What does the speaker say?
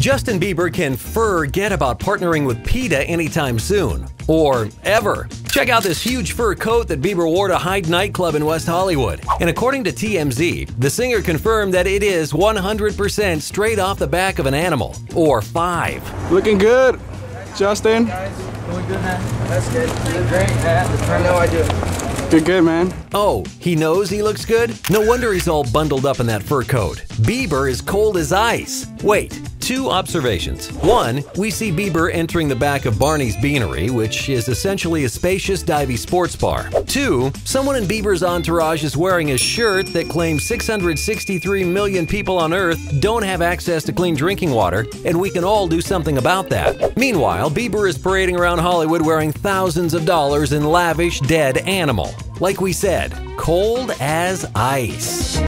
Justin Bieber can forget about partnering with PETA anytime soon. Or ever. Check out this huge fur coat that Bieber wore to Hyde nightclub in West Hollywood. And according to TMZ, the singer confirmed that it is 100% straight off the back of an animal. Or five. Looking good, Justin. Guys, doing good, man. That's good. Great. I know I do. You're good, man. Oh, he knows he looks good? No wonder he's all bundled up in that fur coat. Bieber is cold as ice. Wait, two observations. One, we see Bieber entering the back of Barney's Beanery, which is essentially a spacious, divey sports bar. Two, someone in Bieber's entourage is wearing a shirt that claims 663 million people on Earth don't have access to clean drinking water, and we can all do something about that. Meanwhile, Bieber is parading around Hollywood wearing thousands of dollars in lavish dead animal. Like we said, cold as ice.